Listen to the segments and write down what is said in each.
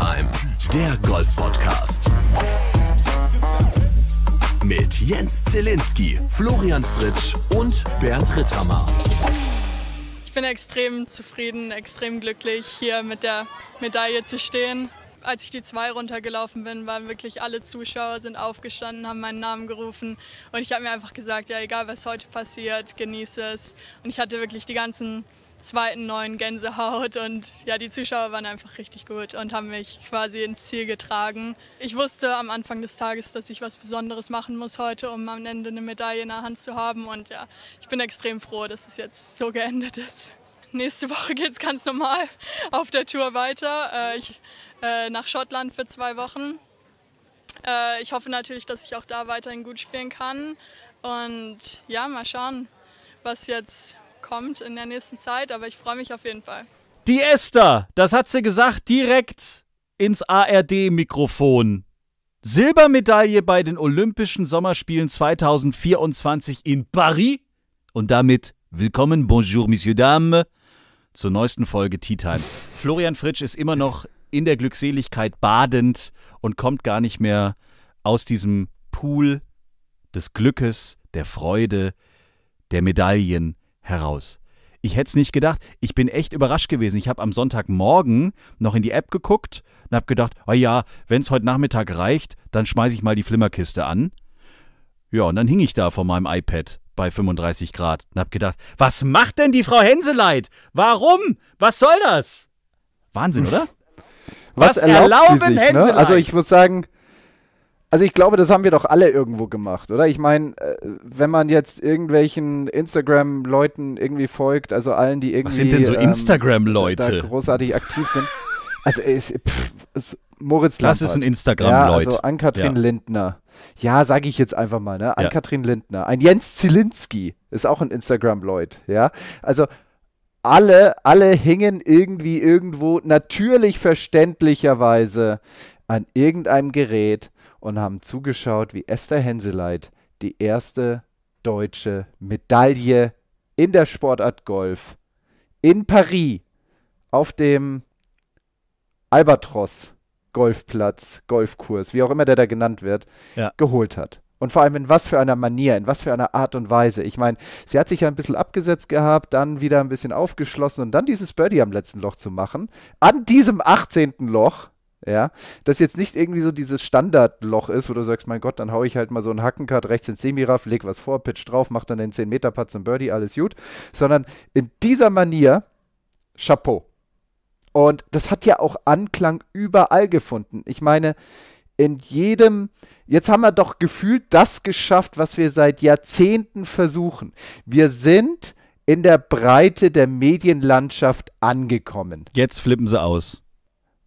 Time, der Golf-Podcast. Mit Jens Zielinski, Florian Fritsch und Bernd Ritterhammer. Ich bin extrem zufrieden, extrem glücklich, hier mit der Medaille zu stehen. Als ich die 2 runtergelaufen bin, waren wirklich alle Zuschauer, sind aufgestanden, haben meinen Namen gerufen und ich habe mir einfach gesagt, ja egal was heute passiert, genieße es. Und ich hatte wirklich die ganzen 2., 9. Gänsehaut und ja, die Zuschauer waren einfach richtig gut und haben mich quasi ins Ziel getragen. Ich wusste am Anfang des Tages, dass ich was Besonderes machen muss heute, um am Ende eine Medaille in der Hand zu haben und ja, ich bin extrem froh, dass es jetzt so geendet ist. Nächste Woche geht es ganz normal auf der Tour weiter. Nach Schottland für 2 Wochen. Ich hoffe natürlich, dass ich auch da weiterhin gut spielen kann. Und ja, mal schauen, was jetzt kommt in der nächsten Zeit. Aber ich freue mich auf jeden Fall. Die Esther, das hat sie gesagt, direkt ins ARD-Mikrofon. Silbermedaille bei den Olympischen Sommerspielen 2024 in Paris. Und damit willkommen, bonjour, messieurs, dames, zur neuesten Folge Tee Time. Florian Fritsch ist immer noch in der Glückseligkeit badend und kommt gar nicht mehr aus diesem Pool des Glückes, der Freude, der Medaillen heraus. Ich hätte es nicht gedacht. Ich bin echt überrascht gewesen. Ich habe am Sonntagmorgen noch in die App geguckt und habe gedacht, oh ja, wenn es heute Nachmittag reicht, dann schmeiße ich mal die Flimmerkiste an. Ja, und dann hing ich da vor meinem iPad bei 35 Grad und habe gedacht, was macht denn die Frau Henseleit? Warum? Was soll das? Wahnsinn, oder? Was erlaubt sie sich, ne? Also ich muss sagen, also ich glaube, das haben wir doch alle irgendwo gemacht, oder? Ich meine, wenn man jetzt irgendwelchen Instagram-Leuten irgendwie folgt, also allen, die irgendwie... Was sind denn so Instagram-Leute? ...großartig aktiv sind. Also Moritz Lindner. Das ist ein Instagram-Leut. Ja, also Ann-Kathrin Lindner. Ja, sage ich jetzt einfach mal, ne? Ann-Kathrin Lindner. Ein Jens Zielinski ist auch ein Instagram-Leut, ja? Also... Alle hingen irgendwie irgendwo natürlich verständlicherweise an irgendeinem Gerät und haben zugeschaut, wie Esther Henseleit die erste deutsche Medaille in der Sportart Golf in Paris auf dem Albatros-Golfplatz, Golfkurs, wie auch immer der da genannt wird, geholt hat. Und vor allem in was für einer Manier, in was für einer Art und Weise. Ich meine, sie hat sich ja ein bisschen abgesetzt gehabt, dann wieder ein bisschen aufgeschlossen und dann dieses Birdie am letzten Loch zu machen. An diesem 18. Loch, ja, das jetzt nicht irgendwie so dieses Standardloch ist, wo du sagst, mein Gott, dann haue ich halt mal so einen Hackenkart rechts ins Semiraff, leg was vor, pitch drauf, mach dann den 10-Meter-Putt zum Birdie, alles gut. Sondern in dieser Manier, Chapeau. Und das hat ja auch Anklang überall gefunden. Ich meine, in jedem, jetzt haben wir doch gefühlt das geschafft, was wir seit Jahrzehnten versuchen. Wir sind in der Breite der Medienlandschaft angekommen. Jetzt flippen sie aus.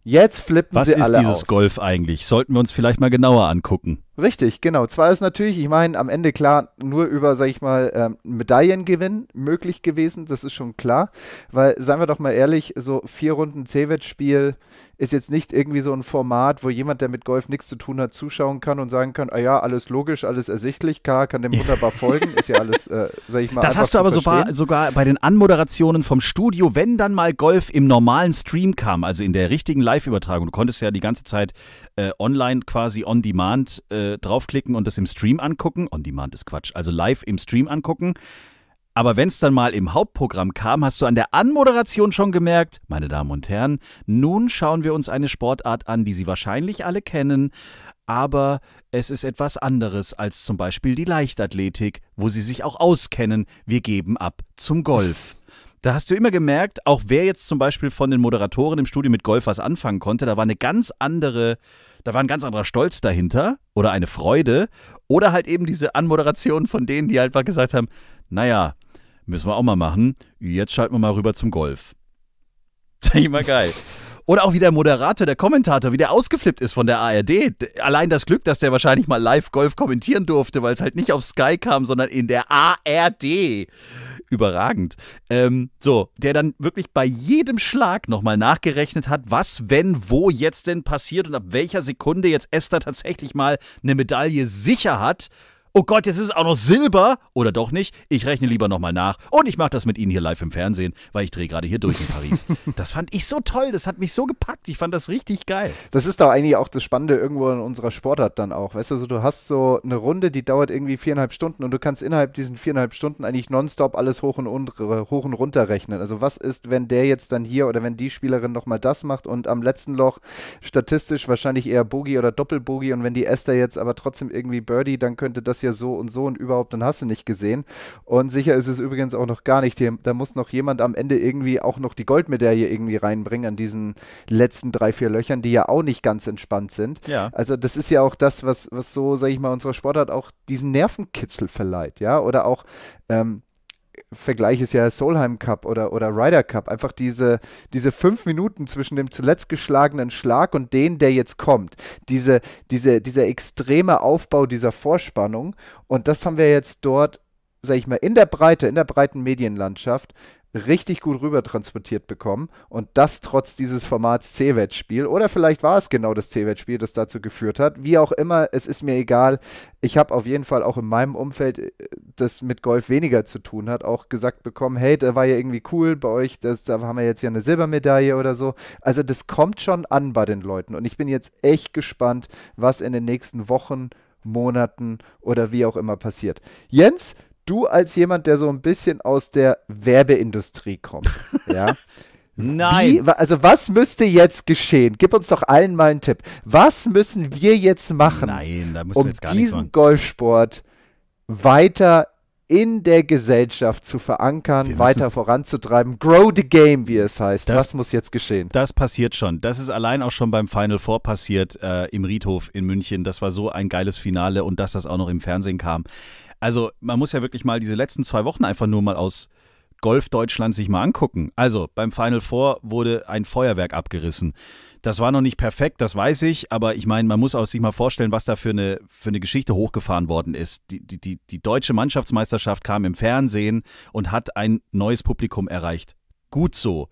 Jetzt flippen sie alle aus. Was ist dieses Golf eigentlich? Sollten wir uns vielleicht mal genauer angucken. Richtig, genau. Zwar ist natürlich, ich meine, am Ende klar, nur über, sag ich mal, Medaillengewinn möglich gewesen. Das ist schon klar, weil, seien wir doch mal ehrlich, so 4 Runden Cewed-Spiel ist jetzt nicht irgendwie so ein Format, wo jemand, der mit Golf nichts zu tun hat, zuschauen kann und sagen kann, ah ja, alles logisch, alles ersichtlich, klar, kann dem wunderbar folgen, ist ja alles, sag ich mal, das hast du aber sogar bei den Anmoderationen vom Studio, wenn dann mal Golf im normalen Stream kam, also in der richtigen Live-Übertragung. Du konntest ja die ganze Zeit online quasi on demand draufklicken und das im Stream angucken. On Demand ist Quatsch. Also live im Stream angucken. Aber wenn es dann mal im Hauptprogramm kam, hast du an der Anmoderation schon gemerkt, meine Damen und Herren, nun schauen wir uns eine Sportart an, die Sie wahrscheinlich alle kennen, aber es ist etwas anderes als zum Beispiel die Leichtathletik, wo Sie sich auch auskennen. Wir geben ab zum Golf. Da hast du immer gemerkt, auch wer jetzt zum Beispiel von den Moderatoren im Studio mit Golf was anfangen konnte, da war ein ganz anderer Stolz dahinter oder eine Freude oder halt eben diese Anmoderation von denen, die einfach gesagt haben, naja, müssen wir auch mal machen, jetzt schalten wir mal rüber zum Golf. Das ist immer geil. Oder auch wie der Moderator, der Kommentator, wie der ausgeflippt ist von der ARD. Allein das Glück, dass der wahrscheinlich mal live Golf kommentieren durfte, weil es halt nicht auf Sky kam, sondern in der ARD. Überragend. Der dann wirklich bei jedem Schlag nochmal nachgerechnet hat, was, wenn, wo jetzt denn passiert und ab welcher Sekunde jetzt Esther tatsächlich mal eine Medaille sicher hat. oh Gott, jetzt ist es auch noch Silber oder doch nicht, ich rechne lieber nochmal nach und ich mache das mit Ihnen hier live im Fernsehen, weil ich drehe gerade hier durch in Paris. Das fand ich so toll, das hat mich so gepackt, ich fand das richtig geil. Das ist doch eigentlich auch das Spannende irgendwo in unserer Sportart dann auch, weißt du, also du hast so eine Runde, die dauert irgendwie 4,5 Stunden und du kannst innerhalb diesen 4,5 Stunden eigentlich nonstop alles hoch und runter rechnen. Also was ist, wenn der jetzt dann hier oder wenn die Spielerin nochmal das macht und am letzten Loch statistisch wahrscheinlich eher Bogey oder Doppelbogey und wenn die Esther jetzt aber trotzdem irgendwie Birdie, dann könnte das ja so und überhaupt, dann hast du nicht gesehen. Und sicher ist es übrigens auch noch gar nicht, da muss noch jemand am Ende irgendwie auch noch die Goldmedaille irgendwie reinbringen an diesen letzten 3, 4 Löchern, die ja auch nicht ganz entspannt sind. Ja. Also das ist ja auch das, was so, sag ich mal, unserer Sportart auch diesen Nervenkitzel verleiht, ja, oder auch Vergleich ist ja Solheim Cup oder Ryder Cup, einfach diese 5 Minuten zwischen dem zuletzt geschlagenen Schlag und den, der jetzt kommt, dieser extreme Aufbau dieser Vorspannung, und das haben wir jetzt dort, sag ich mal, in der breiten Medienlandschaft richtig gut rüber transportiert bekommen, und das trotz dieses Formats C-Wettspiel, oder vielleicht war es genau das C-Wettspiel, das dazu geführt hat, wie auch immer, es ist mir egal, ich habe auf jeden Fall auch in meinem Umfeld, das mit Golf weniger zu tun hat, auch gesagt bekommen, hey, da war ja irgendwie cool bei euch, da haben wir jetzt ja eine Silbermedaille oder so, also das kommt schon an bei den Leuten, und ich bin jetzt echt gespannt, was in den nächsten Wochen, Monaten oder wie auch immer passiert. Jens, du als jemand, der so ein bisschen aus der Werbeindustrie kommt, ja? Nein. Also was müsste jetzt geschehen? Gib uns doch allen mal einen Tipp. Was müssen wir jetzt machen, um diesen Golfsport weiter in der Gesellschaft zu verankern, weiter voranzutreiben? Grow the game, wie es heißt. Was muss jetzt geschehen? Das passiert schon. Das ist allein auch schon beim Final Four passiert im Riedhof in München. Das war so ein geiles Finale, und dass das auch noch im Fernsehen kam. Also man muss ja wirklich mal diese letzten 2 Wochen einfach nur mal aus Golf-Deutschland sich mal angucken. Also beim Final Four wurde ein Feuerwerk abgerissen. Das war noch nicht perfekt, das weiß ich, aber ich meine, man muss auch sich mal vorstellen, was da für eine Geschichte hochgefahren worden ist. Die deutsche Mannschaftsmeisterschaft kam im Fernsehen und hat ein neues Publikum erreicht. Gut so.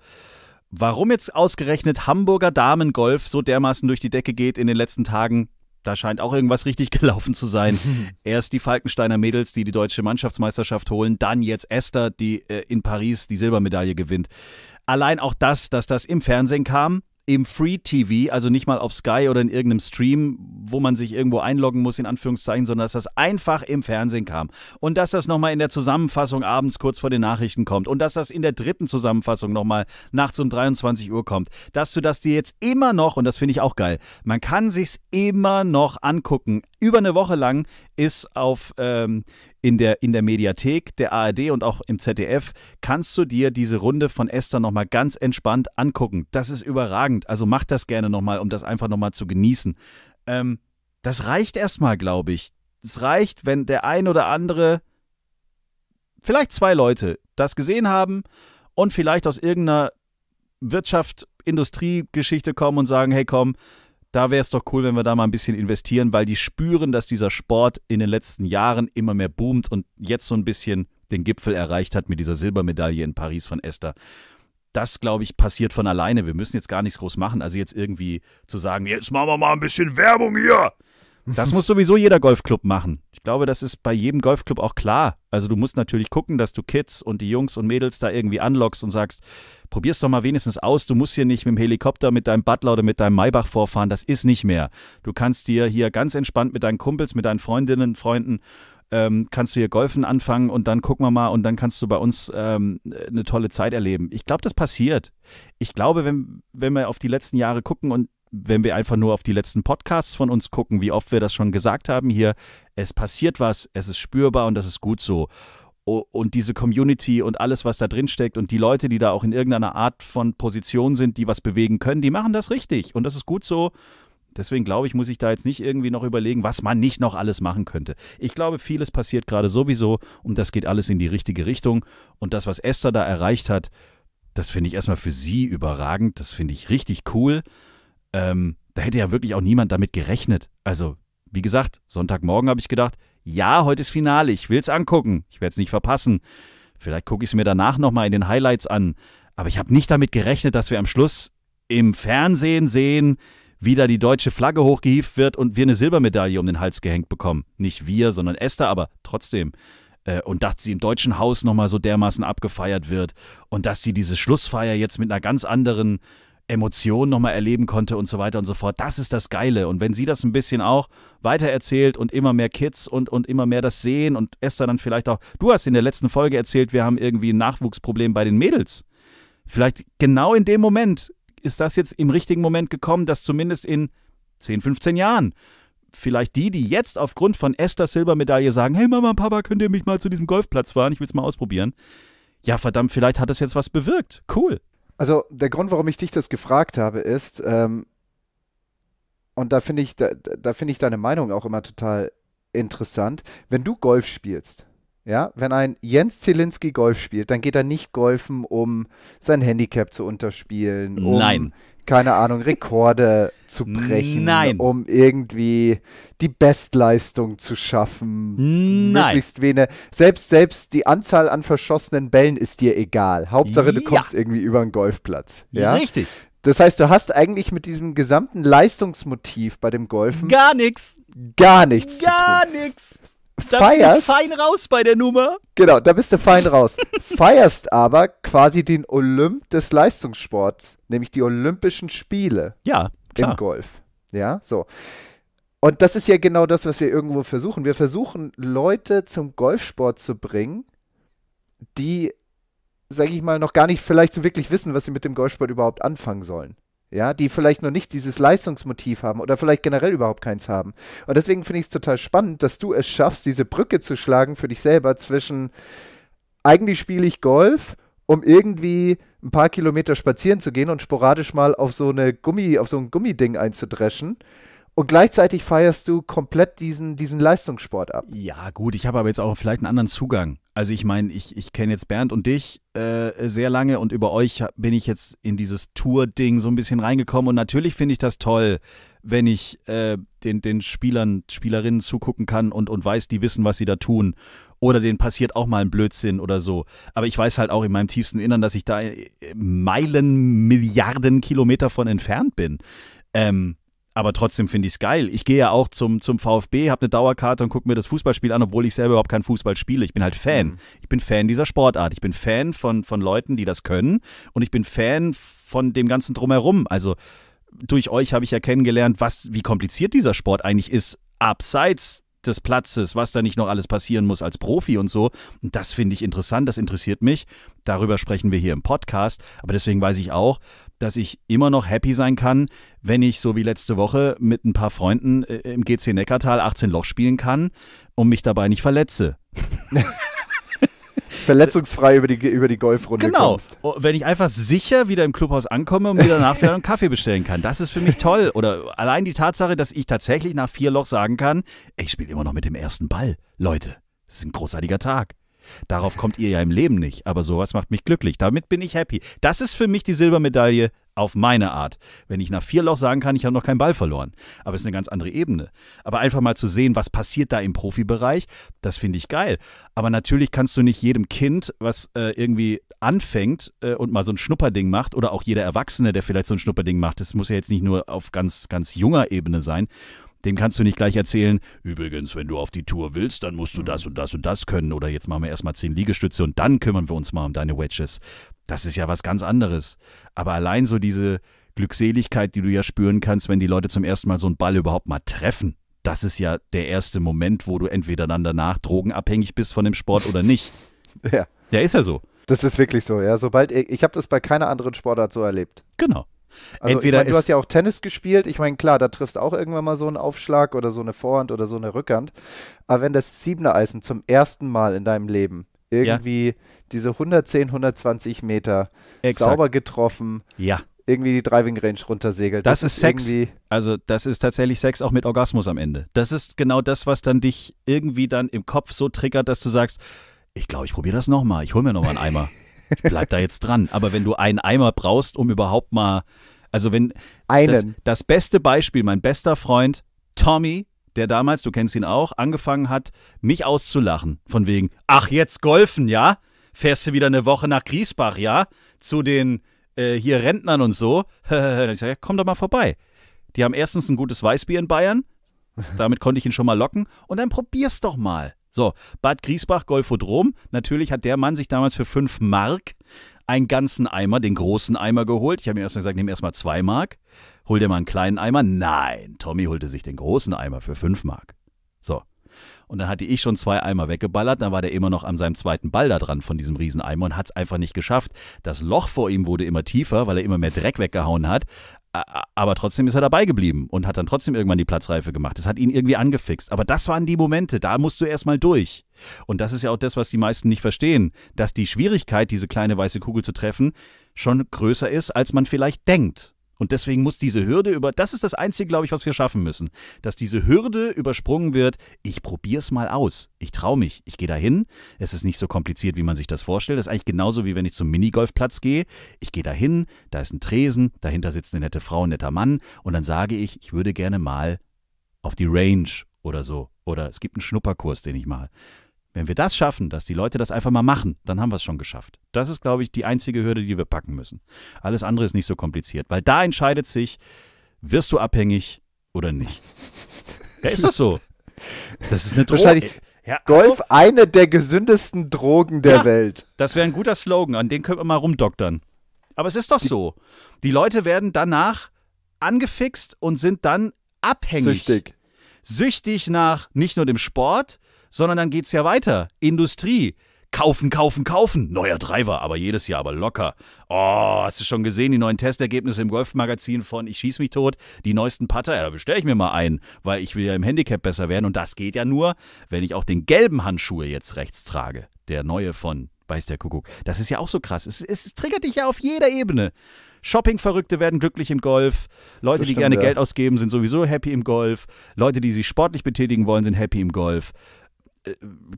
Warum jetzt ausgerechnet Hamburger Damengolf so dermaßen durch die Decke geht in den letzten Tagen? Da scheint auch irgendwas richtig gelaufen zu sein. Erst die Falkensteiner Mädels, die deutsche Mannschaftsmeisterschaft holen, dann jetzt Esther, die in Paris die Silbermedaille gewinnt. Allein auch das, dass das im Fernsehen kam, im Free-TV, also nicht mal auf Sky oder in irgendeinem Stream, wo man sich irgendwo einloggen muss, in Anführungszeichen, sondern dass das einfach im Fernsehen kam. Und dass das nochmal in der Zusammenfassung abends kurz vor den Nachrichten kommt. Und dass das in der dritten Zusammenfassung nochmal nachts um 23 Uhr kommt. Dass du das dir jetzt immer noch, und das finde ich auch geil, man kann sich's immer noch angucken. Über eine Woche lang ist auf in der Mediathek der ARD und auch im ZDF, kannst du dir diese Runde von Esther nochmal ganz entspannt angucken. Das ist überragend. Also mach das gerne nochmal, um das einfach nochmal zu genießen. Das reicht erstmal, glaube ich. Es reicht, wenn der ein oder andere, vielleicht 2 Leute, das gesehen haben und vielleicht aus irgendeiner Wirtschaft, Industriegeschichte kommen und sagen, hey komm, da wäre es doch cool, wenn wir da mal ein bisschen investieren, weil die spüren, dass dieser Sport in den letzten Jahren immer mehr boomt und jetzt so ein bisschen den Gipfel erreicht hat mit dieser Silbermedaille in Paris von Esther. Das, glaube ich, passiert von alleine. Wir müssen jetzt gar nichts groß machen. Also jetzt irgendwie zu sagen, jetzt machen wir mal ein bisschen Werbung hier. Das muss sowieso jeder Golfclub machen. Ich glaube, das ist bei jedem Golfclub auch klar. Also du musst natürlich gucken, dass du Kids und die Jungs und Mädels da irgendwie anlockst und sagst, probier's doch mal wenigstens aus, du musst hier nicht mit dem Helikopter, mit deinem Butler oder mit deinem Maybach vorfahren, das ist nicht mehr. Du kannst dir hier ganz entspannt mit deinen Kumpels, mit deinen Freundinnen, Freunden, kannst du hier golfen anfangen und dann gucken wir mal und dann kannst du bei uns eine tolle Zeit erleben. Ich glaube, das passiert. Ich glaube, wenn wir auf die letzten Jahre gucken und wenn wir einfach nur auf die letzten Podcasts von uns gucken, wie oft wir das schon gesagt haben hier, es passiert was, es ist spürbar und das ist gut so. Und diese Community und alles, was da drin steckt und die Leute, die da auch in irgendeiner Art von Position sind, die was bewegen können, die machen das richtig und das ist gut so. Deswegen glaube ich, muss ich da jetzt nicht irgendwie noch überlegen, was man nicht noch alles machen könnte. Ich glaube, vieles passiert gerade sowieso und das geht alles in die richtige Richtung und das, was Esther da erreicht hat, das finde ich erstmal für sie überragend, das finde ich richtig cool. Da hätte ja wirklich auch niemand damit gerechnet. Also, wie gesagt, Sonntagmorgen habe ich gedacht, ja, heute ist Finale, ich will es angucken, ich werde es nicht verpassen. Vielleicht gucke ich es mir danach nochmal in den Highlights an. Aber ich habe nicht damit gerechnet, dass wir am Schluss im Fernsehen sehen, wieder die deutsche Flagge hochgehieft wird und wir eine Silbermedaille um den Hals gehängt bekommen. Nicht wir, sondern Esther, aber trotzdem. Und dass sie im deutschen Haus nochmal so dermaßen abgefeiert wird und dass sie diese Schlussfeier jetzt mit einer ganz anderen Emotion nochmal erleben konnte und so weiter und so fort. Das ist das Geile. Und wenn sie das ein bisschen auch weitererzählt und immer mehr Kids und immer mehr das sehen und Esther dann vielleicht auch, du hast in der letzten Folge erzählt, wir haben irgendwie ein Nachwuchsproblem bei den Mädels. Vielleicht genau in dem Moment ist das jetzt im richtigen Moment gekommen, dass zumindest in 10, 15 Jahren vielleicht die jetzt aufgrund von Esthers Silbermedaille sagen, hey Mama und Papa, könnt ihr mich mal zu diesem Golfplatz fahren? Ich will es mal ausprobieren. Ja verdammt, vielleicht hat das jetzt was bewirkt. Cool. Also der Grund, warum ich dich das gefragt habe, ist, und da finde ich deine Meinung auch immer total interessant, wenn du Golf spielst, ja, wenn ein Jens Zielinski Golf spielt, dann geht er nicht golfen, um sein Handicap zu unterspielen, um, nein, keine Ahnung, Rekorde zu brechen, nein, um irgendwie die Bestleistung zu schaffen, nein, möglichst wenig. Selbst die Anzahl an verschossenen Bällen ist dir egal. Hauptsache, ja, du kommst irgendwie über einen Golfplatz. Ja? Richtig. Das heißt, du hast eigentlich mit diesem gesamten Leistungsmotiv bei dem Golfen gar nichts zu tun. Da bist du fein raus bei der Nummer. Genau, da bist du fein raus. Feierst aber quasi den Olymp des Leistungssports, nämlich die Olympischen Spiele, ja, klar, im Golf. Ja, so. Und das ist ja genau das, was wir irgendwo versuchen. Wir versuchen, Leute zum Golfsport zu bringen, die, sage ich mal, noch gar nicht vielleicht so wirklich wissen, was sie mit dem Golfsport überhaupt anfangen sollen. Ja, die vielleicht noch nicht dieses Leistungsmotiv haben oder vielleicht generell überhaupt keins haben. Und deswegen finde ich es total spannend, dass du es schaffst, diese Brücke zu schlagen für dich selber zwischen eigentlich spiele ich Golf, um irgendwie ein paar Kilometer spazieren zu gehen und sporadisch mal auf so ein Gummiding einzudreschen. Und gleichzeitig feierst du komplett diesen Leistungssport ab. Ja gut, ich habe aber jetzt auch vielleicht einen anderen Zugang. Also ich meine, ich kenne jetzt Bernd und dich sehr lange und über euch bin ich jetzt in dieses Tour-Ding so ein bisschen reingekommen. Und natürlich finde ich das toll, wenn ich den Spielerinnen zugucken kann und weiß, die wissen, was sie da tun. Oder denen passiert auch mal ein Blödsinn oder so. Aber ich weiß halt auch in meinem tiefsten Innern, dass ich da Meilen, Milliarden Kilometer von entfernt bin. Aber trotzdem finde ich es geil. Ich gehe ja auch zum VfB, habe eine Dauerkarte und gucke mir das Fußballspiel an, obwohl ich selber überhaupt kein Fußball spiele. Ich bin halt Fan. Mhm. Ich bin Fan dieser Sportart. Ich bin Fan von Leuten, die das können. Und ich bin Fan von dem Ganzen drumherum. Also durch euch habe ich ja kennengelernt, wie kompliziert dieser Sport eigentlich ist, abseits des Platzes, was da nicht noch alles passieren muss als Profi und so. Und das finde ich interessant, das interessiert mich. Darüber sprechen wir hier im Podcast. Aber deswegen weiß ich auch, dass ich immer noch happy sein kann, wenn ich so wie letzte Woche mit ein paar Freunden im GC Neckartal 18 Loch spielen kann und mich dabei nicht verletze. Verletzungsfrei über die Golfrunde kommst. Genau, wenn ich einfach sicher wieder im Clubhaus ankomme und mir danach wieder einen Kaffee bestellen kann. Das ist für mich toll. Oder allein die Tatsache, dass ich tatsächlich nach 4 Loch sagen kann, ich spiele immer noch mit dem ersten Ball. Leute, das ist ein großartiger Tag. Darauf kommt ihr ja im Leben nicht, aber sowas macht mich glücklich. Damit bin ich happy. Das ist für mich die Silbermedaille auf meine Art. Wenn ich nach 4 Loch sagen kann, ich habe noch keinen Ball verloren. Aber es ist eine ganz andere Ebene. Aber einfach mal zu sehen, was passiert da im Profibereich, das finde ich geil. Aber natürlich kannst du nicht jedem Kind, was irgendwie anfängt und mal so ein Schnupperding macht, oder auch jeder Erwachsene, der vielleicht so ein Schnupperding macht, das muss ja jetzt nicht nur auf ganz, ganz junger Ebene sein, dem kannst du nicht gleich erzählen, übrigens, wenn du auf die Tour willst, dann musst du das und das und das können. Oder jetzt machen wir erstmal 10 Liegestütze und dann kümmern wir uns mal um deine Wedges. Das ist ja was ganz anderes. Aber allein so diese Glückseligkeit, die du ja spüren kannst, wenn die Leute zum ersten Mal so einen Ball überhaupt mal treffen, das ist ja der erste Moment, wo du entweder dann danach drogenabhängig bist von dem Sport oder nicht. Ja. Der ist ja so. Das ist wirklich so, ja. Ich habe das bei keiner anderen Sportart so erlebt. Genau. Also, du hast ja auch Tennis gespielt. Ich meine, klar, da triffst du auch irgendwann mal so einen Aufschlag oder so eine Vorhand oder so eine Rückhand. Aber wenn das 7er-Eisen zum ersten Mal in deinem Leben irgendwie diese 110, 120 Meter sauber getroffen, irgendwie die Driving Range runtersegelt. Das ist Sex. Also das ist tatsächlich Sex auch mit Orgasmus am Ende. Das ist genau das, was dann dich irgendwie dann im Kopf so triggert, dass du sagst, ich glaube, ich probiere das nochmal. Ich hole mir nochmal einen Eimer. Ich bleib da jetzt dran. Aber wenn du einen Eimer brauchst, um überhaupt mal, also wenn das beste Beispiel, mein bester Freund Tommy, der damals, du kennst ihn auch, angefangen hat, mich auszulachen. Von wegen, ach jetzt golfen, ja? Fährst du wieder eine Woche nach Griesbach, ja? Zu den hier Rentnern und so. Dann hab ich gesagt, komm doch mal vorbei. Die haben erstens ein gutes Weißbier in Bayern. Damit konnte ich ihn schon mal locken. Und dann probier's doch mal. So, Bad Griesbach, Golfodrom. Natürlich hat der Mann sich damals für 5 Mark einen ganzen Eimer, den großen Eimer geholt. Ich habe ihm erstmal gesagt, nimm erstmal 2 Mark. Hol dir mal einen kleinen Eimer. Nein, Tommy holte sich den großen Eimer für 5 Mark. So. Und dann hatte ich schon 2 Eimer weggeballert, dann war der immer noch an seinem zweiten Ball da dran von diesem Rieseneimer und hat es einfach nicht geschafft. Das Loch vor ihm wurde immer tiefer, weil er immer mehr Dreck weggehauen hat, aber trotzdem ist er dabei geblieben und hat dann trotzdem irgendwann die Platzreife gemacht. Das hat ihn irgendwie angefixt, aber das waren die Momente, da musst du erstmal durch. Und das ist ja auch das, was die meisten nicht verstehen, dass die Schwierigkeit, diese kleine weiße Kugel zu treffen, schon größer ist, als man vielleicht denkt. Und deswegen muss diese Hürde das ist das Einzige, glaube ich, was wir schaffen müssen, dass diese Hürde übersprungen wird, ich probiere es mal aus, ich traue mich, ich gehe da hin, es ist nicht so kompliziert, wie man sich das vorstellt, das ist eigentlich genauso, wie wenn ich zum Minigolfplatz gehe, ich gehe da hin, da ist ein Tresen, dahinter sitzt eine nette Frau, ein netter Mann und dann sage ich, ich würde gerne mal auf die Range oder so oder es gibt einen Schnupperkurs, den ich mache. Wenn wir das schaffen, dass die Leute das einfach mal machen, dann haben wir es schon geschafft. Das ist, glaube ich, die einzige Hürde, die wir packen müssen. Alles andere ist nicht so kompliziert, weil da entscheidet sich, wirst du abhängig oder nicht. Ja, ist das so? Das ist eine Droge. Ja, Golf, eine der gesündesten Drogen der Welt. Das wäre ein guter Slogan, an den können wir mal rumdoktern. Aber es ist doch so. Die Leute werden danach angefixt und sind dann abhängig. Süchtig. Süchtig nach nicht nur dem Sport, sondern dann geht es ja weiter. Industrie. Kaufen, kaufen, kaufen. Neuer Driver, aber jedes Jahr, aber locker. Oh, hast du schon gesehen, die neuen Testergebnisse im Golfmagazin von Ich schieß mich tot, die neuesten Putter, ja, da bestelle ich mir mal einen, weil ich will ja im Handicap besser werden. Und das geht ja nur, wenn ich auch den gelben Handschuh jetzt rechts trage. Der neue von weiß der Kuckuck. Das ist ja auch so krass. Es triggert dich ja auf jeder Ebene. Shopping-Verrückte werden glücklich im Golf. Leute, die gerne Geld ausgeben, sind sowieso happy im Golf. Leute, die sich sportlich betätigen wollen, sind happy im Golf.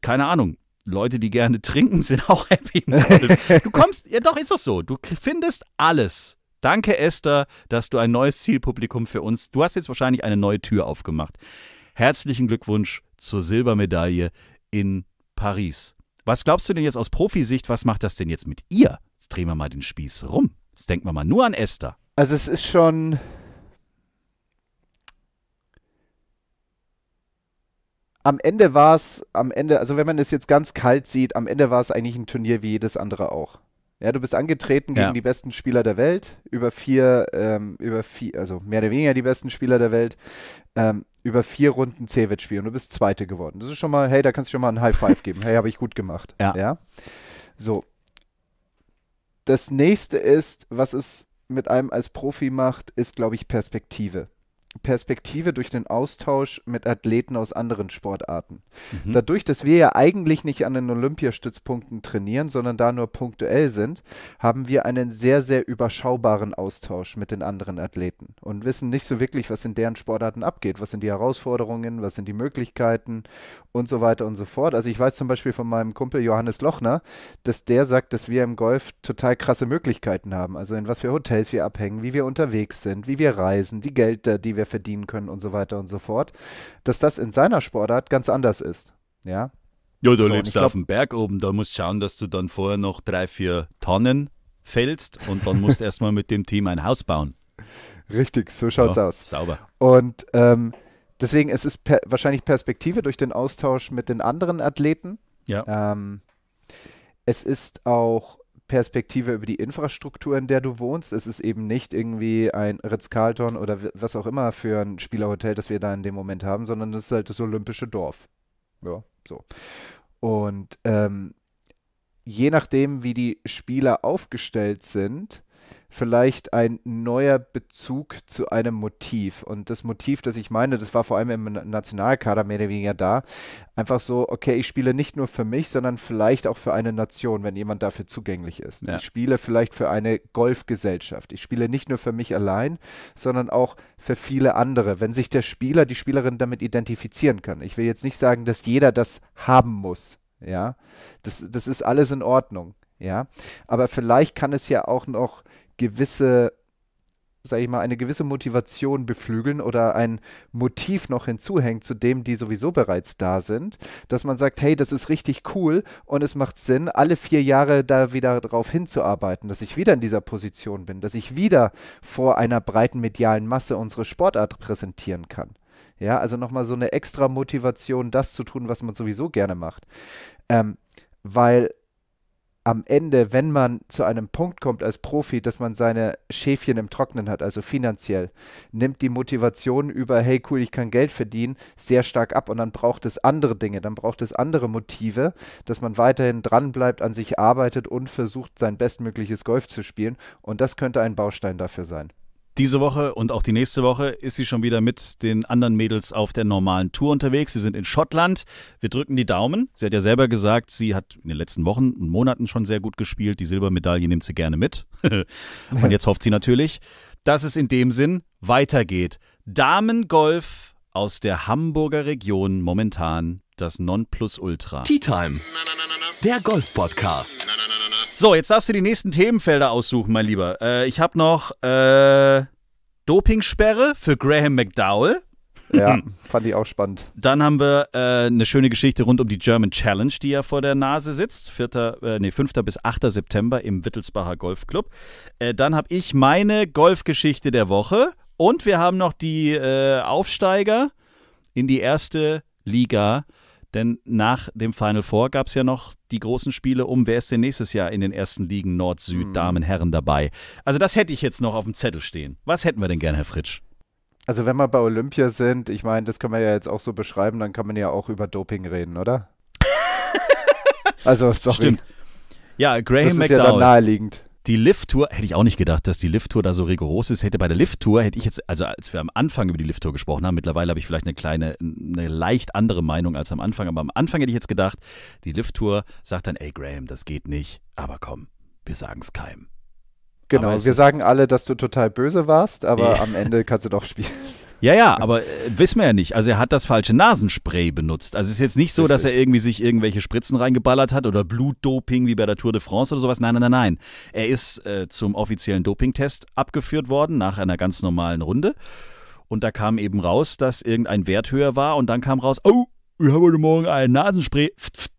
Keine Ahnung, Leute, die gerne trinken, sind auch happy. Du kommst, ja doch, ist doch so, du findest alles. Danke, Esther, dass du ein neues Zielpublikum für uns, du hast jetzt wahrscheinlich eine neue Tür aufgemacht. Herzlichen Glückwunsch zur Silbermedaille in Paris. Was glaubst du denn jetzt aus Profisicht, was macht das denn jetzt mit ihr? Jetzt drehen wir mal den Spieß rum. Jetzt denken wir mal nur an Esther. Also es ist schon... also wenn man es jetzt ganz kalt sieht, am Ende war es eigentlich ein Turnier wie jedes andere auch. Ja, du bist angetreten gegen die besten Spieler der Welt, also mehr oder weniger die besten Spieler der Welt, über 4 Runden Cewed spielen. Du bist Zweite geworden. Das ist schon mal, hey, da kannst du schon mal einen High Five geben. Hey, habe ich gut gemacht. Ja. Ja. So. Das nächste ist, was es mit einem als Profi macht, ist, glaube ich, Perspektive. Perspektive durch den Austausch mit Athleten aus anderen Sportarten. Mhm. Dadurch, dass wir ja eigentlich nicht an den Olympiastützpunkten trainieren, sondern da nur punktuell sind, haben wir einen sehr, sehr überschaubaren Austausch mit den anderen Athleten und wissen nicht so wirklich, was in deren Sportarten abgeht. Was sind die Herausforderungen, was sind die Möglichkeiten und so weiter und so fort. Also ich weiß zum Beispiel von meinem Kumpel Johannes Lochner, dass der sagt, dass wir im Golf total krasse Möglichkeiten haben. Also in was für Hotels wir abhängen, wie wir unterwegs sind, wie wir reisen, die Gelder, die wir verdienen können und so weiter und so fort, dass das in seiner Sportart ganz anders ist. Ja, ja, du lebst auf dem Berg oben, da musst du schauen, dass du dann vorher noch 3-4 Tonnen fällst und dann musst du erstmal mit dem Team ein Haus bauen. Richtig, so schaut's aus. Sauber. Und deswegen ist es wahrscheinlich Perspektive durch den Austausch mit den anderen Athleten. Ja. Es ist auch Perspektive über die Infrastruktur, in der du wohnst. Es ist eben nicht irgendwie ein Ritz-Carlton oder was auch immer für ein Spielerhotel, das wir da in dem Moment haben, sondern das ist halt das olympische Dorf. Ja, so. Und je nachdem, wie die Spieler aufgestellt sind, vielleicht ein neuer Bezug zu einem Motiv. Und das Motiv, das ich meine, das war vor allem im Nationalkader mehr oder weniger da. Einfach so, okay, ich spiele nicht nur für mich, sondern vielleicht auch für eine Nation, wenn jemand dafür zugänglich ist. Ja. Ich spiele vielleicht für eine Golfgesellschaft. Ich spiele nicht nur für mich allein, sondern auch für viele andere, wenn sich der Spieler, die Spielerin damit identifizieren kann. Ich will jetzt nicht sagen, dass jeder das haben muss. Ja, das ist alles in Ordnung. Ja, aber vielleicht kann es ja auch noch gewisse sage ich mal, eine gewisse Motivation beflügeln oder ein Motiv noch hinzuhängen zu dem, die sowieso bereits da sind, dass man sagt, hey, das ist richtig cool und es macht Sinn, alle 4 Jahre da wieder drauf hinzuarbeiten, dass ich wieder in dieser Position bin, dass ich wieder vor einer breiten medialen Masse unsere Sportart präsentieren kann. Ja, also nochmal so eine extra Motivation, das zu tun, was man sowieso gerne macht. Weil am Ende, wenn man zu einem Punkt kommt als Profi, dass man seine Schäfchen im Trocknen hat, also finanziell, nimmt die Motivation über, hey cool, ich kann Geld verdienen, sehr stark ab und dann braucht es andere Dinge, dann braucht es andere Motive, dass man weiterhin dranbleibt, an sich arbeitet und versucht, sein bestmögliches Golf zu spielen und das könnte ein Baustein dafür sein. Diese Woche und auch die nächste Woche ist sie schon wieder mit den anderen Mädels auf der normalen Tour unterwegs. Sie sind in Schottland. Wir drücken die Daumen. Sie hat ja selber gesagt, sie hat in den letzten Wochen und Monaten schon sehr gut gespielt. Die Silbermedaille nimmt sie gerne mit. Und jetzt hofft sie natürlich, dass es in dem Sinn weitergeht. Damengolf aus der Hamburger Region momentan das Nonplusultra. Tee Time, der Golf-Podcast. So, jetzt darfst du die nächsten Themenfelder aussuchen, mein Lieber. Ich habe noch Dopingsperre für Graham McDowell. Ja, fand ich auch spannend. Dann haben wir eine schöne Geschichte rund um die German Challenge, die ja vor der Nase sitzt. 5. bis 8. September im Wittelsbacher Golfclub. Dann habe ich meine Golfgeschichte der Woche. Und wir haben noch die Aufsteiger in die erste Liga. Denn nach dem Final Four gab es ja noch die großen Spiele um, wer ist denn nächstes Jahr in den ersten Ligen Nord, Süd, Damen, Herren dabei. Also das hätte ich jetzt noch auf dem Zettel stehen. Was hätten wir denn gern, Herr Fritsch? Also wenn wir bei Olympia sind, ich meine, das kann man ja jetzt auch so beschreiben, dann kann man ja auch über Doping reden, oder? Also, sorry. Stimmt. Ja, Graham McDowell. Das ist ja dann naheliegend. Die Lift-Tour, hätte ich auch nicht gedacht, dass die Lift-Tour da so rigoros ist. Bei der Lift-Tour hätte ich jetzt, also als wir am Anfang über die Lift-Tour gesprochen haben, mittlerweile habe ich vielleicht eine leicht andere Meinung als am Anfang, aber am Anfang hätte ich jetzt gedacht, die Lift-Tour sagt dann, ey Graham, das geht nicht, aber komm, wir sagen es keinem. Genau, wir sagen alle, dass du total böse warst, aber am Ende kannst du doch spielen. Ja, aber wissen wir ja nicht. Also er hat das falsche Nasenspray benutzt. Also es ist jetzt nicht so, richtig, dass er irgendwie sich irgendwelche Spritzen reingeballert hat oder Blutdoping wie bei der Tour de France oder sowas. Nein. Er ist zum offiziellen Dopingtest abgeführt worden nach einer ganz normalen Runde. Und da kam eben raus, dass irgendein Wert höher war. Und dann kam raus, oh, wir haben heute Morgen ein Nasenspray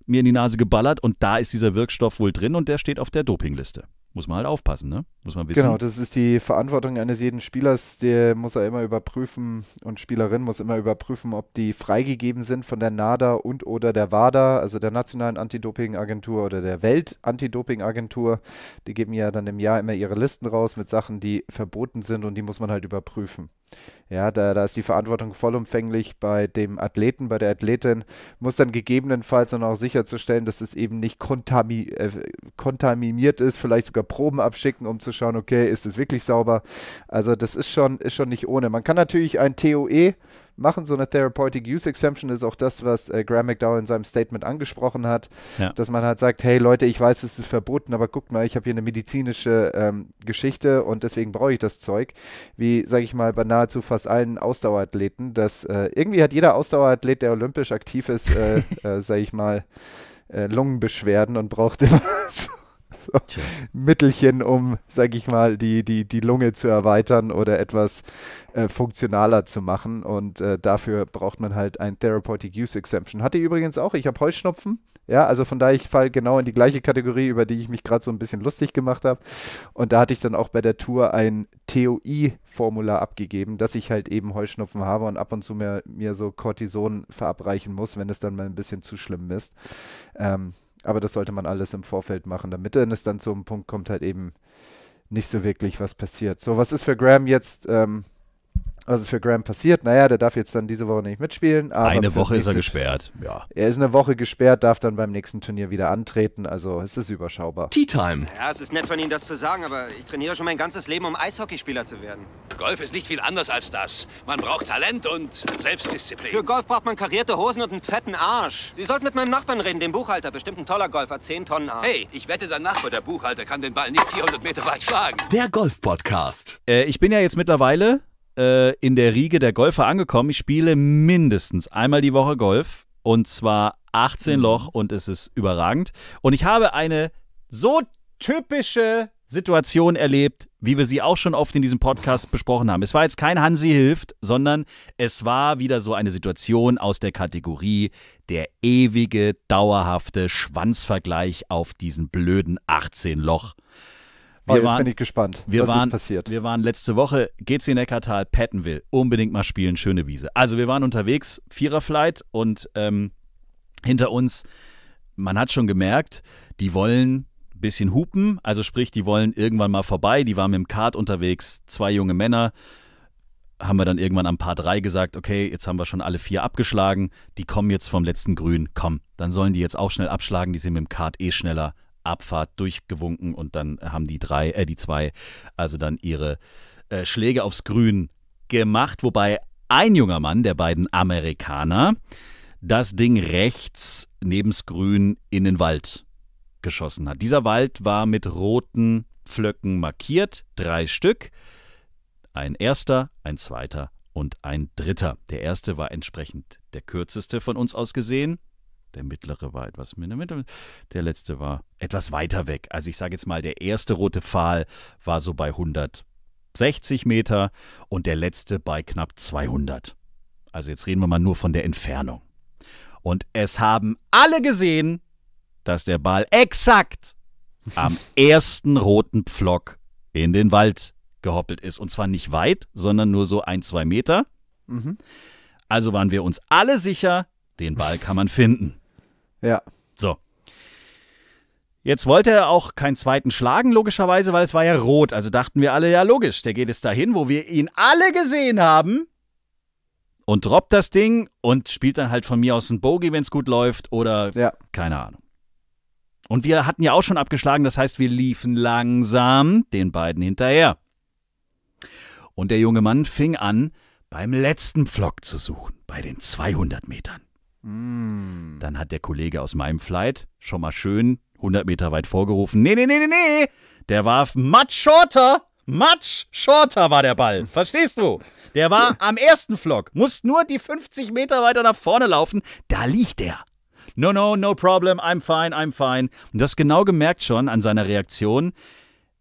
mir in die Nase geballert. Und da ist dieser Wirkstoff wohl drin und der steht auf der Dopingliste. Muss man halt aufpassen, ne? Muss man wissen. Genau, das ist die Verantwortung eines jeden Spielers, der muss er immer überprüfen und Spielerin muss immer überprüfen, ob die freigegeben sind von der NADA und oder der WADA, also der Nationalen Anti-Doping-Agentur oder der Welt-Anti-Doping-Agentur. Die geben ja dann im Jahr immer ihre Listen raus mit Sachen, die verboten sind und die muss man halt überprüfen. Ja, da ist die Verantwortung vollumfänglich bei dem Athleten, bei der Athletin, muss dann gegebenenfalls dann auch sicherzustellen, dass es eben nicht kontaminiert ist, vielleicht sogar Proben abschicken, um zu schauen, okay, ist es wirklich sauber? Also das ist schon nicht ohne. Man kann natürlich ein TOE machen, so eine Therapeutic Use Exemption ist auch das, was Graham McDowell in seinem Statement angesprochen hat, ja, dass man halt sagt, hey Leute, ich weiß, es ist verboten, aber guckt mal, ich habe hier eine medizinische Geschichte und deswegen brauche ich das Zeug, wie, sage ich mal, bei nahezu fast allen Ausdauerathleten, dass irgendwie hat jeder Ausdauerathlet, der olympisch aktiv ist, sage ich mal, Lungenbeschwerden und braucht immer so Mittelchen, um, sage ich mal, die Lunge zu erweitern oder etwas funktionaler zu machen und dafür braucht man halt ein Therapeutic Use Exemption. Hatte ich übrigens auch, ich habe Heuschnupfen, ja, also von daher, ich falle genau in die gleiche Kategorie, über die ich mich gerade so ein bisschen lustig gemacht habe und da hatte ich dann auch bei der Tour ein TOI-Formular abgegeben, dass ich halt eben Heuschnupfen habe und ab und zu mir so Cortison verabreichen muss, wenn es dann mal ein bisschen zu schlimm ist. Aber das sollte man alles im Vorfeld machen, damit es dann zu einem Punkt kommt, halt eben nicht so wirklich was passiert. So, was ist für Graham jetzt, was ist für Graham passiert? Naja, der darf jetzt dann diese Woche nicht mitspielen. Aber eine Woche ist er gesperrt, ja. Er ist eine Woche gesperrt, darf dann beim nächsten Turnier wieder antreten, also es ist überschaubar. Tee Time. Ja, es ist nett von Ihnen, das zu sagen, aber ich trainiere schon mein ganzes Leben, um Eishockeyspieler zu werden. Golf ist nicht viel anders als das. Man braucht Talent und Selbstdisziplin. Für Golf braucht man karierte Hosen und einen fetten Arsch. Sie sollten mit meinem Nachbarn reden, dem Buchhalter. Bestimmt ein toller Golfer, 10 Tonnen Arsch. Hey, ich wette, dein Nachbar, der Buchhalter, kann den Ball nicht 400 Meter weit schlagen. Der Golf-Podcast. Ich bin ja jetzt mittlerweile in der Riege der Golfer angekommen. Ich spiele mindestens einmal die Woche Golf und zwar 18 Loch und es ist überragend. Und ich habe eine so typische Situation erlebt, wie wir sie auch schon oft in diesem Podcast besprochen haben. Es war jetzt kein Hansi hilft, sondern es war wieder so eine Situation aus der Kategorie der ewige, dauerhafte Schwanzvergleich auf diesen blöden 18-Loch. Jetzt bin ich gespannt, was ist passiert. Wir waren letzte Woche GC Neckartal, Pattenville, unbedingt mal spielen, schöne Wiese. Also wir waren unterwegs, Viererflight und hinter uns, man hat schon gemerkt, die wollen ein bisschen hupen, also sprich, die wollen irgendwann mal vorbei, die waren mit dem Kart unterwegs, zwei junge Männer, haben wir dann irgendwann am Par 3 gesagt, okay, jetzt haben wir schon alle vier abgeschlagen, die kommen jetzt vom letzten Grün, komm, dann sollen die jetzt auch schnell abschlagen, die sind mit dem Kart eh schneller. Abfahrt durchgewunken und dann haben die zwei, also dann ihre Schläge aufs Grün gemacht, wobei ein junger Mann, der beiden Amerikaner, das Ding rechts nebens Grün in den Wald geschossen hat. Dieser Wald war mit roten Pflöcken markiert, 3 Stück, ein erster, ein zweiter und ein dritter. Der erste war entsprechend der kürzeste von uns aus gesehen. Der mittlere war etwas minder, der letzte war etwas weiter weg. Also ich sage jetzt mal, der erste rote Pfahl war so bei 160 Meter und der letzte bei knapp 200. Also jetzt reden wir mal nur von der Entfernung. Und es haben alle gesehen, dass der Ball exakt am ersten roten Pflock in den Wald gehoppelt ist. Und zwar nicht weit, sondern nur so 1-2 Meter. Mhm. Also waren wir uns alle sicher, den Ball kann man finden. Ja. So. Jetzt wollte er auch keinen zweiten schlagen, logischerweise, weil es war ja rot. Also dachten wir alle, ja logisch, der geht es dahin, wo wir ihn alle gesehen haben und droppt das Ding und spielt dann halt von mir aus ein Bogey, wenn es gut läuft oder ja. Keine Ahnung. Und wir hatten ja auch schon abgeschlagen, das heißt, wir liefen langsam den beiden hinterher. Und der junge Mann fing an, beim letzten Pflock zu suchen, bei den 200 Metern. Dann hat der Kollege aus meinem Flight schon mal schön 100 Meter weit vorgerufen. Nee. Der war much shorter war der Ball. Verstehst du? Der war am ersten Vlog. Muss nur die 50 Meter weiter nach vorne laufen. Da liegt der. No problem. I'm fine. Und du hast genau gemerkt schon an seiner Reaktion.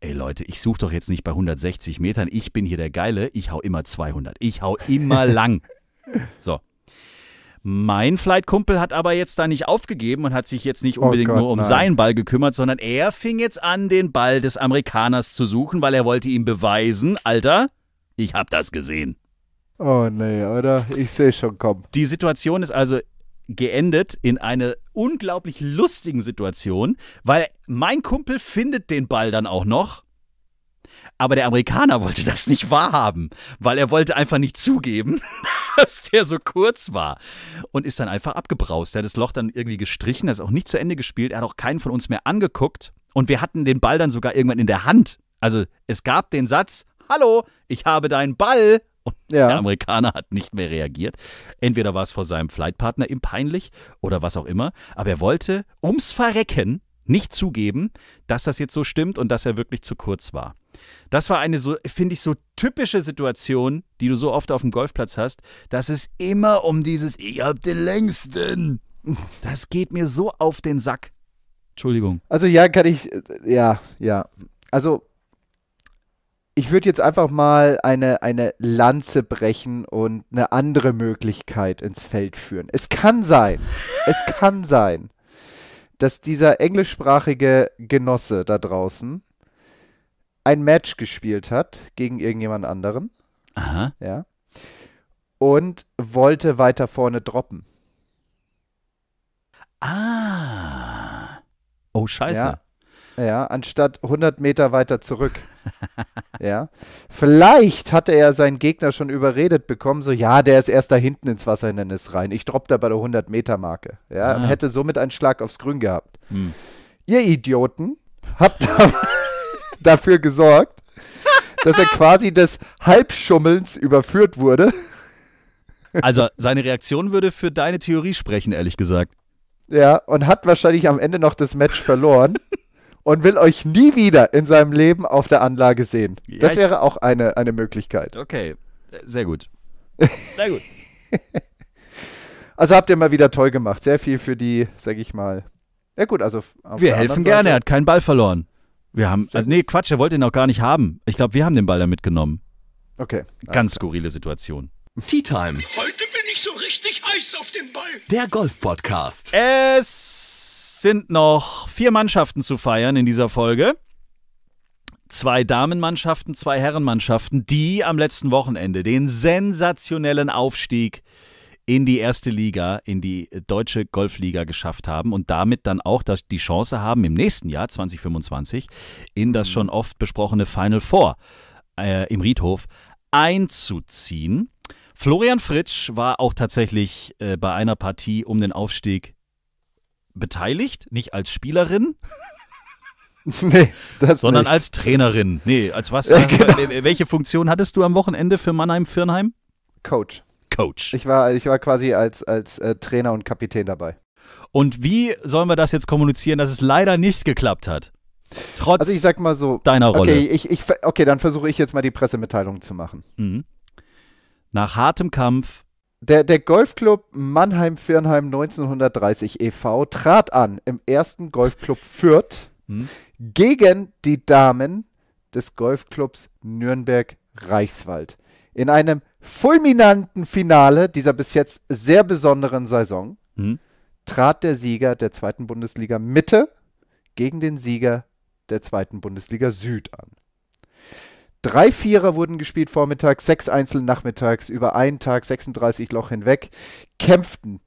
Ey Leute, ich suche doch jetzt nicht bei 160 Metern. Ich bin hier der Geile. Ich hau immer 200. Ich hau immer lang. So. Mein Flight-Kumpel hat aber jetzt da nicht aufgegeben und hat sich jetzt nicht unbedingt seinen Ball gekümmert, sondern er fing jetzt an, den Ball des Amerikaners zu suchen, weil er wollte ihm beweisen, Alter, ich hab das gesehen. Oh nee, oder? Ich sehe schon, komm. Die Situation ist also geendet in einer unglaublich lustigen Situation, weil mein Kumpel findet den Ball dann auch noch, aber der Amerikaner wollte das nicht wahrhaben, weil er wollte einfach nicht zugeben, dass der so kurz war und ist dann einfach abgebraust. Er hat das Loch dann irgendwie gestrichen, das ist auch nicht zu Ende gespielt, er hat auch keinen von uns mehr angeguckt und wir hatten den Ball dann sogar irgendwann in der Hand. Also es gab den Satz, hallo, ich habe deinen Ball und ja. Der Amerikaner hat nicht mehr reagiert. Entweder war es vor seinem Flightpartner ihm peinlich oder was auch immer, aber er wollte ums Verrecken nicht zugeben, dass das jetzt so stimmt und dass er wirklich zu kurz war. Das war eine, so, finde ich, so typische Situation, die du so oft auf dem Golfplatz hast, dass es immer um dieses ich hab den längsten. Das geht mir so auf den Sack. Entschuldigung. Also ja, kann ich, ja. Also ich würde jetzt einfach mal eine Lanze brechen und eine andere Möglichkeit ins Feld führen. Es kann sein, dass dieser englischsprachige Genosse da draußen ein Match gespielt hat gegen irgendjemand anderen. Aha. Ja. Und wollte weiter vorne droppen. Ah. Oh, scheiße. Ja, anstatt 100 Meter weiter zurück. Ja. Vielleicht hatte er seinen Gegner schon überredet bekommen, so, ja, der ist erst da hinten ins Wasserhindernis rein. Ich droppe da bei der 100-Meter-Marke. Ja, und hätte somit einen Schlag aufs Grün gehabt. Ihr Idioten habt dafür gesorgt, dass er quasi des Halbschummelns überführt wurde. Also seine Reaktion würde für deine Theorie sprechen, ehrlich gesagt. Ja, und hat wahrscheinlich am Ende noch das Match verloren und will euch nie wieder in seinem Leben auf der Anlage sehen. Ja, das wäre auch eine Möglichkeit. Okay, sehr gut. Sehr gut. Also habt ihr mal wieder toll gemacht. Sehr viel für die, sag ich mal. Ja gut, also auf der anderen Seite. Wir helfen gerne, er hat keinen Ball verloren. Wir haben, also nee, Quatsch, er wollte ihn auch gar nicht haben. Ich glaube, wir haben den Ball da mitgenommen. Okay. Ganz skurrile Situation. Tee Time. Heute bin ich so richtig heiß auf den Ball. Der Golf-Podcast. Es sind noch 4 Mannschaften zu feiern in dieser Folge. 2 Damenmannschaften, 2 Herrenmannschaften, die am letzten Wochenende den sensationellen Aufstieg in die erste Liga, in die deutsche Golfliga geschafft haben und damit dann auch die Chance haben, im nächsten Jahr 2025 in das schon oft besprochene Final Four im Riedhof einzuziehen. Florian Fritsch war auch tatsächlich bei einer Partie um den Aufstieg beteiligt, nicht als Spielerin, nee, das sondern nicht. Als Trainerin. Nee, als was? Ja, genau. Welche Funktion hattest du am Wochenende für Mannheim-Viernheim? Coach. Ich war quasi als Trainer und Kapitän dabei. Und wie sollen wir das jetzt kommunizieren, dass es leider nicht geklappt hat? Trotz also ich sag mal so, deiner Rolle. Okay, okay, dann versuche ich jetzt mal die Pressemitteilung zu machen. Mhm. Nach hartem Kampf. Der Golfclub Mannheim-Viernheim 1930 e.V. trat an im ersten Golfclub Fürth gegen die Damen des Golfclubs Nürnberg-Reichswald. In einem fulminanten Finale dieser bis jetzt sehr besonderen Saison trat der Sieger der zweiten Bundesliga Mitte gegen den Sieger der zweiten Bundesliga Süd an. 3 Vierer wurden gespielt vormittags, 6 Einzel nachmittags, über einen Tag 36 Loch hinweg, kämpften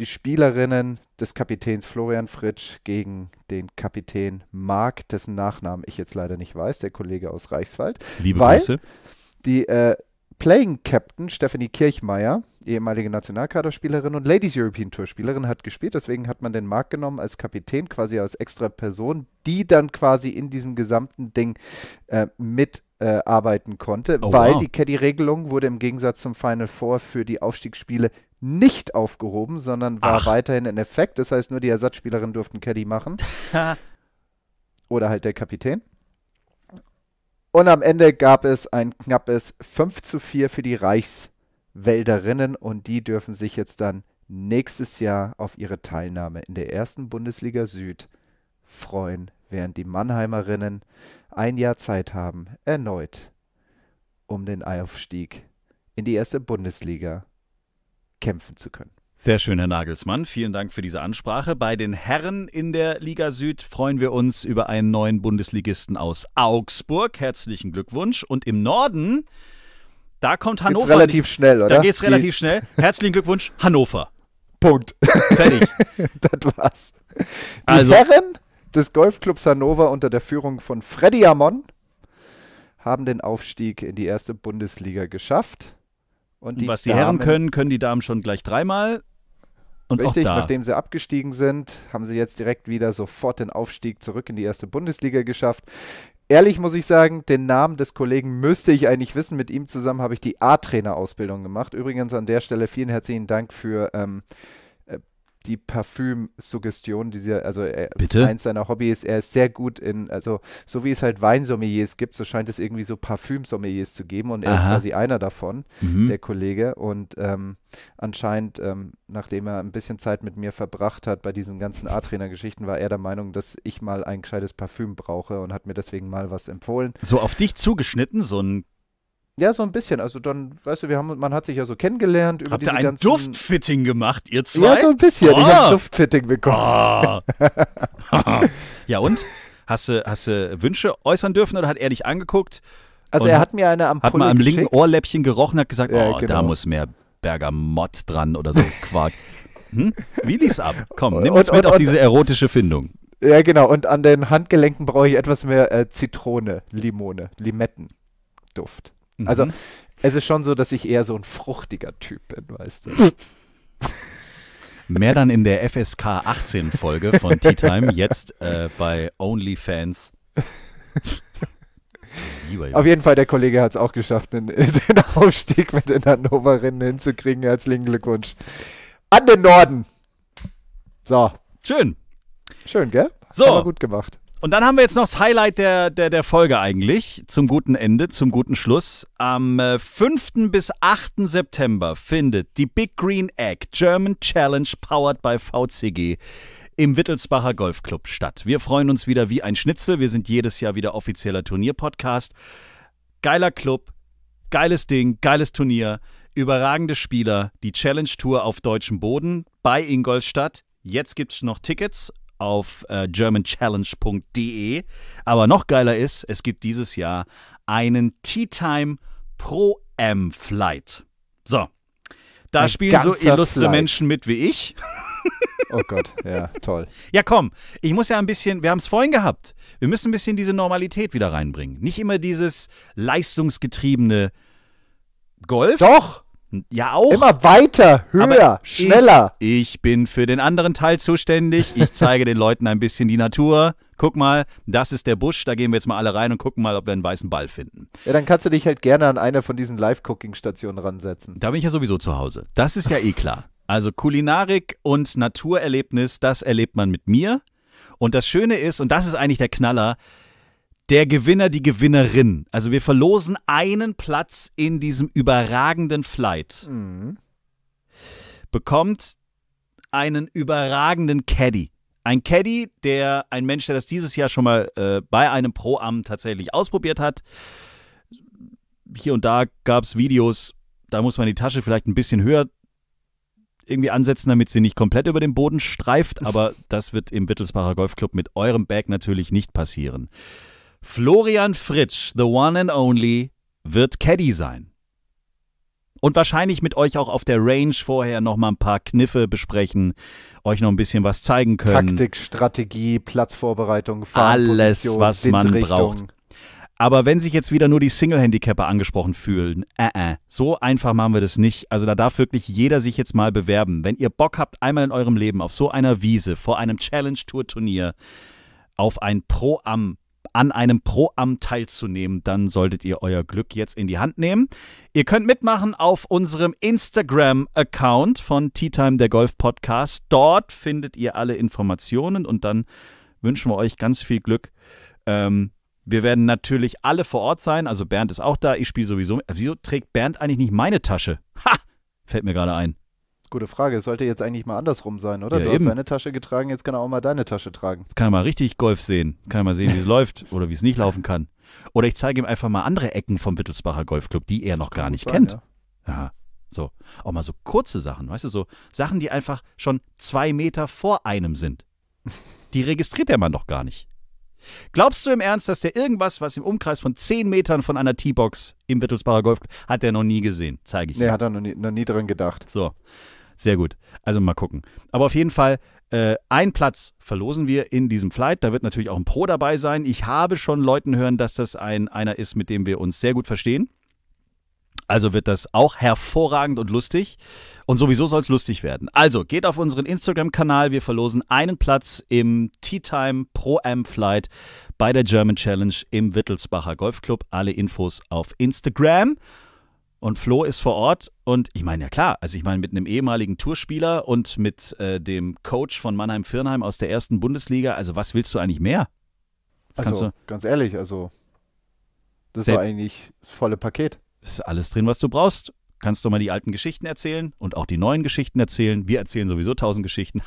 die Spielerinnen des Kapitäns Florian Fritsch gegen den Kapitän Marc, dessen Nachnamen ich jetzt leider nicht weiß, der Kollege aus Reichswald. Liebe Grüße. Die Playing Captain Stephanie Kirchmeier, ehemalige Nationalkaderspielerin und Ladies European Tour Spielerin, hat gespielt. Deswegen hat man den Marc genommen als Kapitän, quasi als extra Person, die dann quasi in diesem gesamten Ding mitarbeiten konnte, weil die Caddy-Regelung wurde im Gegensatz zum Final Four für die Aufstiegsspiele nicht aufgehoben, sondern war weiterhin in Effekt. Das heißt, nur die Ersatzspielerinnen durften Caddy machen. Oder halt der Kapitän. Und am Ende gab es ein knappes 5:4 für die Reichswälderinnen und die dürfen sich jetzt dann nächstes Jahr auf ihre Teilnahme in der ersten Bundesliga Süd freuen, während die Mannheimerinnen ein Jahr Zeit haben, erneut um den Aufstieg in die erste Bundesliga kämpfen zu können. Sehr schön, Herr Nagelsmann. Vielen Dank für diese Ansprache. Bei den Herren in der Liga Süd freuen wir uns über einen neuen Bundesligisten aus Augsburg. Herzlichen Glückwunsch. Und im Norden, da kommt Hannover. Geht's relativ schnell, oder? Da geht's relativ schnell. Herzlichen Glückwunsch, Hannover. Punkt. Fertig. Das war's. Die Herren des Golfclubs Hannover unter der Führung von Freddy Amon haben den Aufstieg in die erste Bundesliga geschafft. Und was die Herren können, können die Damen schon gleich 3-mal. Und richtig, nachdem sie abgestiegen sind, haben sie jetzt direkt wieder sofort den Aufstieg zurück in die erste Bundesliga geschafft. Ehrlich muss ich sagen, den Namen des Kollegen müsste ich eigentlich wissen. Mit ihm zusammen habe ich die A-Trainer-Ausbildung gemacht. Übrigens an der Stelle vielen herzlichen Dank für die Parfüm-Suggestion, also eins seiner Hobbys, er ist sehr gut in, also so wie es halt Weinsommeliers gibt, so scheint es irgendwie so Parfüm-Sommeliers zu geben und er ist quasi einer davon, der Kollege und anscheinend, nachdem er ein bisschen Zeit mit mir verbracht hat bei diesen ganzen A-Trainer-Geschichten, war er der Meinung, dass ich mal ein gescheites Parfüm brauche und hat mir deswegen mal was empfohlen. So auf dich zugeschnitten, so ein ja, so ein bisschen. Also dann, weißt du, man hat sich ja so kennengelernt. Habt ihr ein Duftfitting gemacht, ihr zwei? Ja, so ein bisschen. Oh. Ich habe Duftfitting bekommen. Oh. Ja und? Hast du Wünsche äußern dürfen oder hat er dich angeguckt? Also er hat mir eine Ampulle geschickt. Hat mal am linken Ohrläppchen gerochen, hat gesagt, ja, oh, genau. Da muss mehr Bergamott dran oder so Quark. Wie lief's ab? Komm, nimm uns mit auf diese erotische Findung. Ja, genau. Und an den Handgelenken brauche ich etwas mehr Zitrone, Limone, Limettenduft. Also, es ist schon so, dass ich eher so ein fruchtiger Typ bin, weißt du. Mehr dann in der FSK 18-Folge von Tee Time, jetzt bei OnlyFans. Auf jeden Fall, der Kollege hat es auch geschafft, den Aufstieg mit den Hannoverinnen hinzukriegen. Herzlichen Glückwunsch. An den Norden. So. Schön. Schön, gell? So. Haben wir gut gemacht. Und dann haben wir jetzt noch das Highlight der Folge eigentlich, zum guten Ende, zum guten Schluss. Am 5. bis 8. September findet die Big Green Egg German Challenge powered by VCG im Wittelsbacher Golfclub statt. Wir freuen uns wieder wie ein Schnitzel. Wir sind jedes Jahr wieder offizieller Turnierpodcast. Geiler Club, geiles Ding, geiles Turnier, überragende Spieler, die Challenge Tour auf deutschem Boden bei Ingolstadt. Jetzt gibt es noch Tickets auf germanchallenge.de. Aber noch geiler ist, es gibt dieses Jahr einen Tee Time Pro Am Flight. So, da ein spielen so illustre Flight. Menschen mit wie ich. Oh Gott, ja, toll. Ja, komm, ich muss ja ein bisschen, wir haben es vorhin gehabt, wir müssen ein bisschen diese Normalität wieder reinbringen. Nicht immer dieses leistungsgetriebene Golf. Doch. Ja, auch. Immer weiter, höher, schneller. Ich bin für den anderen Teil zuständig. Ich zeige den Leuten ein bisschen die Natur. Guck mal, das ist der Busch, da gehen wir jetzt mal alle rein und gucken mal, ob wir einen weißen Ball finden. Ja, dann kannst du dich halt gerne an eine von diesen Live-Cooking-Stationen ransetzen. Da bin ich ja sowieso zu Hause. Das ist ja eh klar. Also Kulinarik und Naturerlebnis, das erlebt man mit mir. Und das Schöne ist, und das ist eigentlich der Knaller, der Gewinner, die Gewinnerin. Also wir verlosen einen Platz in diesem überragenden Flight. Mhm. Bekommt einen überragenden Caddy. Ein Caddy, ein Mensch, der das dieses Jahr schon mal bei einem Pro-Am tatsächlich ausprobiert hat. Hier und da gab es Videos, da muss man die Tasche vielleicht ein bisschen höher irgendwie ansetzen, damit sie nicht komplett über den Boden streift, aber das wird im Wittelsbacher Golfclub mit eurem Bag natürlich nicht passieren. Florian Fritsch, the one and only, wird Caddy sein. Und wahrscheinlich mit euch auch auf der Range vorher nochmal ein paar Kniffe besprechen, euch noch ein bisschen was zeigen können. Taktik, Strategie, Platzvorbereitung, Fahrposition, alles, was man braucht. Aber wenn sich jetzt wieder nur die Single-Handicapper angesprochen fühlen, so einfach machen wir das nicht. Also da darf wirklich jeder sich jetzt mal bewerben. Wenn ihr Bock habt, einmal in eurem Leben auf so einer Wiese, vor einem Challenge-Tour-Turnier, auf ein Pro-Am, an einem Pro-Am teilzunehmen, dann solltet ihr euer Glück jetzt in die Hand nehmen. Ihr könnt mitmachen auf unserem Instagram-Account von Tee Time, der Golf-Podcast. Dort findet ihr alle Informationen und dann wünschen wir euch ganz viel Glück. Wir werden natürlich alle vor Ort sein, also Bernd ist auch da, ich spiele sowieso. Wieso trägt Bernd eigentlich nicht meine Tasche? Ha! Fällt mir gerade ein. Gute Frage, es sollte jetzt eigentlich mal andersrum sein, oder? Ja, du hast seine Tasche getragen, jetzt kann er auch mal deine Tasche tragen. Jetzt kann er mal richtig Golf sehen, jetzt kann er mal sehen, wie es läuft oder wie es nicht laufen kann. Oder ich zeige ihm einfach mal andere Ecken vom Wittelsbacher Golfclub, die er noch gar nicht kennt. Ja. Aha. So, auch mal so kurze Sachen, weißt du, so Sachen, die einfach schon 2 Meter vor einem sind. Die registriert der Mann noch gar nicht. Glaubst du im Ernst, dass der irgendwas, was im Umkreis von 10 Metern von einer Teebox im Wittelsbacher Golfclub, hat der noch nie gesehen? Zeige ich dir. Nee, hat er noch nie dran gedacht. So, sehr gut. Also mal gucken. Aber auf jeden Fall, einen Platz verlosen wir in diesem Flight. Da wird natürlich auch ein Pro dabei sein. Ich habe schon Leuten hören, dass das einer ist, mit dem wir uns sehr gut verstehen. Also wird das auch hervorragend und lustig. Und sowieso soll es lustig werden. Also geht auf unseren Instagram-Kanal. Wir verlosen einen Platz im Tee Time Pro Am Flight bei der German Challenge im Wittelsbacher Golfclub. Alle Infos auf Instagram. Und Flo ist vor Ort. Und ich meine, ja klar, also ich meine mit einem ehemaligen Tourspieler und mit dem Coach von Mannheim-Viernheim aus der 1. Bundesliga. Also was willst du eigentlich mehr? Also ganz ehrlich, also das war eigentlich das volle Paket. Ist alles drin, was du brauchst. Kannst du mal die alten Geschichten erzählen und auch die neuen Geschichten erzählen. Wir erzählen sowieso 1000 Geschichten.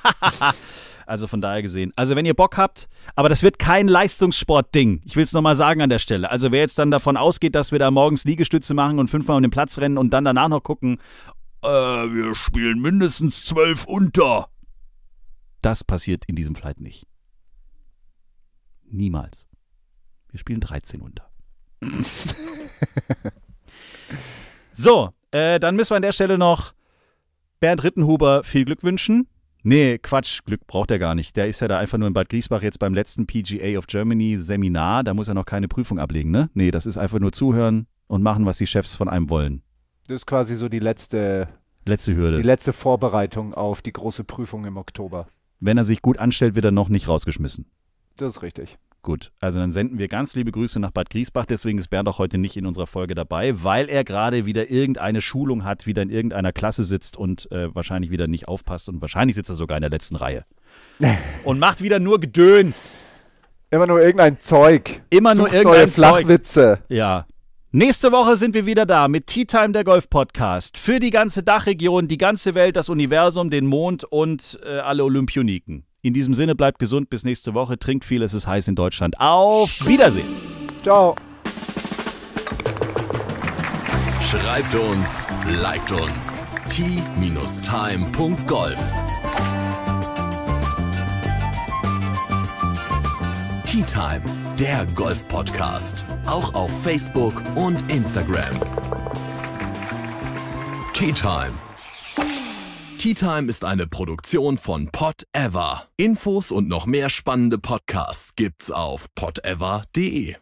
Also von daher gesehen. Also wenn ihr Bock habt, aber das wird kein Leistungssportding. Ich will es nochmal sagen an der Stelle. Also wer jetzt dann davon ausgeht, dass wir da morgens Liegestütze machen und 5-mal um den Platz rennen und dann danach noch gucken, wir spielen mindestens 12 unter. Das passiert in diesem Flight nicht. Niemals. Wir spielen 13 unter. So, dann müssen wir an der Stelle noch Bernd Ritterhammer viel Glück wünschen. Nee, Quatsch, Glück braucht er gar nicht. Der ist ja da einfach nur in Bad Griesbach jetzt beim letzten PGA of Germany Seminar. Da muss er noch keine Prüfung ablegen, ne? Nee, das ist einfach nur zuhören und machen, was die Chefs von einem wollen. Das ist quasi so die letzte Hürde. Die letzte Vorbereitung auf die große Prüfung im Oktober. Wenn er sich gut anstellt, wird er noch nicht rausgeschmissen. Das ist richtig. Gut, also dann senden wir ganz liebe Grüße nach Bad Griesbach. Deswegen ist Bernd auch heute nicht in unserer Folge dabei, weil er gerade wieder irgendeine Schulung hat, wieder in irgendeiner Klasse sitzt und wahrscheinlich wieder nicht aufpasst. Und wahrscheinlich sitzt er sogar in der letzten Reihe. Und macht wieder nur Gedöns. Immer nur irgendein Zeug. Immer nur irgendein Zeug. Flachwitze. Ja. Nächste Woche sind wir wieder da mit Tee Time, der Golf-Podcast. Für die ganze Dachregion, die ganze Welt, das Universum, den Mond und alle Olympioniken. In diesem Sinne, bleibt gesund, bis nächste Woche. Trinkt viel, es ist heiß in Deutschland. Auf Wiedersehen. Ciao. Schreibt uns, liked uns. t-time.golf Tee Time, der Golf-Podcast. Auch auf Facebook und Instagram. Tee Time. Tee Time ist eine Produktion von PodEver. Infos und noch mehr spannende Podcasts gibt's auf podever.de.